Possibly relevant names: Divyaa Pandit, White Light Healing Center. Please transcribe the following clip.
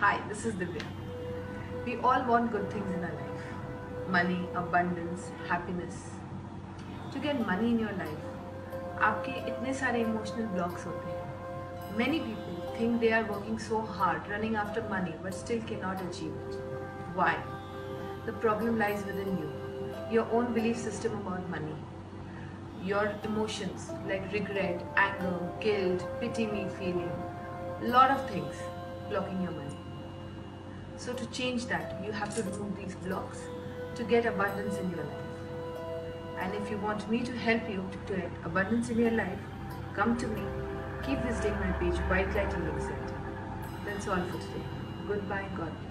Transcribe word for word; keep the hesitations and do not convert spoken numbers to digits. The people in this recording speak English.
Hi, this is Divya. We all want good things in our life. Money, abundance, happiness. To get money in your life, आपके इतने सारे emotional blocks होते हैं. Many people think they are working so hard, running after money, but still cannot achieve it. Why? The problem lies within you. Your own belief system about money. Your emotions like regret, anger, guilt, pity me feeling, lot of things blocking your money. So to change that, you have to remove these blocks to get abundance in your life. And if you want me to help you to get abundance in your life, come to me. Keep visiting my page, White Light Healing Center. That's all for today. Goodbye, God bless.